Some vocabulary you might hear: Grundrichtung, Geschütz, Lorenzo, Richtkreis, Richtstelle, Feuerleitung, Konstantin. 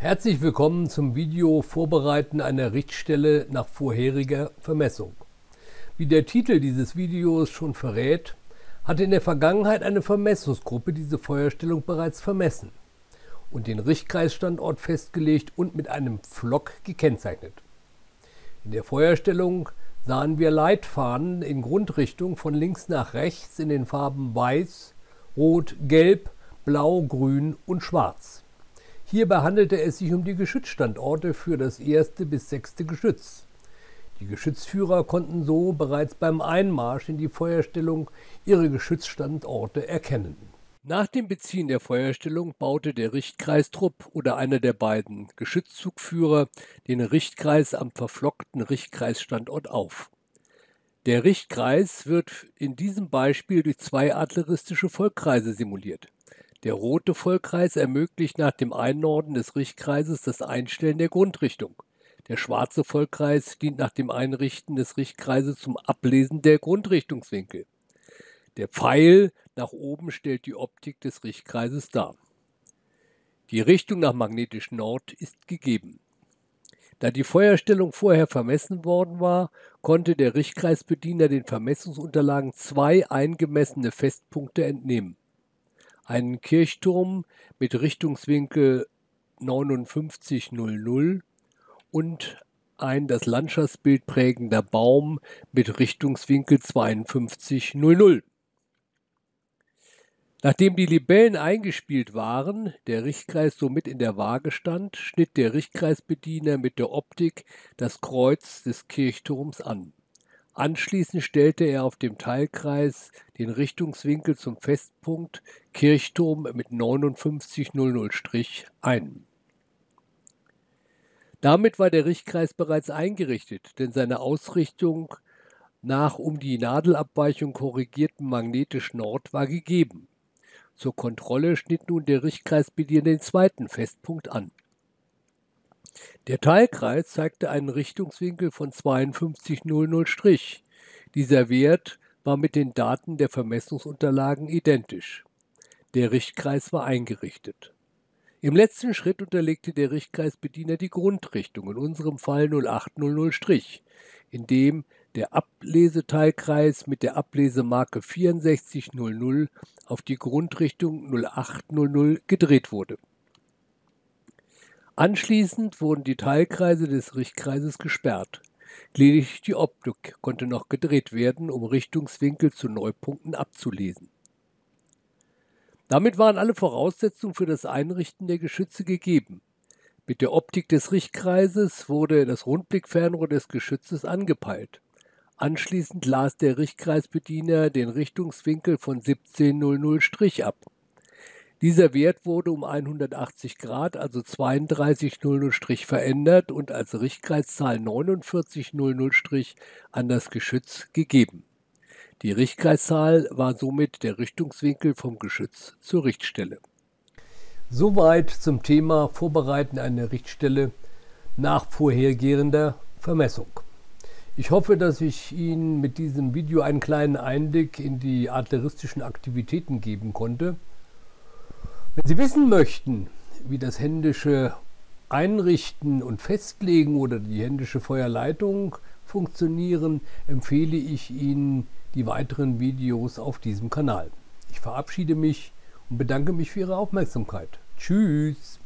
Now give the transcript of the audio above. Herzlich willkommen zum Video Vorbereiten einer Richtstelle nach vorheriger Vermessung. Wie der Titel dieses Videos schon verrät, hatte in der Vergangenheit eine Vermessungsgruppe diese Feuerstellung bereits vermessen und den Richtkreisstandort festgelegt und mit einem Pflock gekennzeichnet. In der Feuerstellung sahen wir Leitfahnen in Grundrichtung von links nach rechts in den Farben Weiß, Rot, Gelb, Blau, Grün und Schwarz. Hierbei handelte es sich um die Geschützstandorte für das 1. bis 6. Geschütz. Die Geschützführer konnten so bereits beim Einmarsch in die Feuerstellung ihre Geschützstandorte erkennen. Nach dem Beziehen der Feuerstellung baute der Richtkreistrupp oder einer der beiden Geschützzugführer den Richtkreis am verflockten Richtkreisstandort auf. Der Richtkreis wird in diesem Beispiel durch zwei artilleristische Vollkreise simuliert. Der rote Vollkreis ermöglicht nach dem Einnorden des Richtkreises das Einstellen der Grundrichtung. Der schwarze Vollkreis dient nach dem Einrichten des Richtkreises zum Ablesen der Grundrichtungswinkel. Der Pfeil nach oben stellt die Optik des Richtkreises dar. Die Richtung nach magnetisch Nord ist gegeben. Da die Feuerstellung vorher vermessen worden war, konnte der Richtkreisbediener den Vermessungsunterlagen zwei eingemessene Festpunkte entnehmen. Einen Kirchturm mit Richtungswinkel 59,00 und ein das Landschaftsbild prägender Baum mit Richtungswinkel 52,00. Nachdem die Libellen eingespielt waren, der Richtkreis somit in der Waage stand, schnitt der Richtkreisbediener mit der Optik das Kreuz des Kirchturms an. Anschließend stellte er auf dem Teilkreis den Richtungswinkel zum Festpunkt Kirchturm mit 59,00' ein. Damit war der Richtkreis bereits eingerichtet, denn seine Ausrichtung nach um die Nadelabweichung korrigierten magnetisch Nord war gegeben. Zur Kontrolle schnitt nun der Richtkreisbediener den zweiten Festpunkt an. Der Teilkreis zeigte einen Richtungswinkel von 52,00'. Dieser Wert war mit den Daten der Vermessungsunterlagen identisch. Der Richtkreis war eingerichtet. Im letzten Schritt unterlegte der Richtkreisbediener die Grundrichtung, in unserem Fall 08,00', indem der Ableseteilkreis mit der Ablesemarke 64,00 auf die Grundrichtung 08,00 gedreht wurde. Anschließend wurden die Teilkreise des Richtkreises gesperrt. Lediglich die Optik konnte noch gedreht werden, um Richtungswinkel zu Neupunkten abzulesen. Damit waren alle Voraussetzungen für das Einrichten der Geschütze gegeben. Mit der Optik des Richtkreises wurde das Rundblickfernrohr des Geschützes angepeilt. Anschließend las der Richtkreisbediener den Richtungswinkel von 17,00' ab. Dieser Wert wurde um 180 Grad, also 32,00' verändert und als Richtkreiszahl 49,00' an das Geschütz gegeben. Die Richtkreiszahl war somit der Richtungswinkel vom Geschütz zur Richtstelle. Soweit zum Thema Vorbereiten einer Richtstelle nach vorhergehender Vermessung. Ich hoffe, dass ich Ihnen mit diesem Video einen kleinen Einblick in die artilleristischen Aktivitäten geben konnte. Wenn Sie wissen möchten, wie das händische Einrichten und Festlegen oder die händische Feuerleitung funktionieren, empfehle ich Ihnen die weiteren Videos auf diesem Kanal. Ich verabschiede mich und bedanke mich für Ihre Aufmerksamkeit. Tschüss!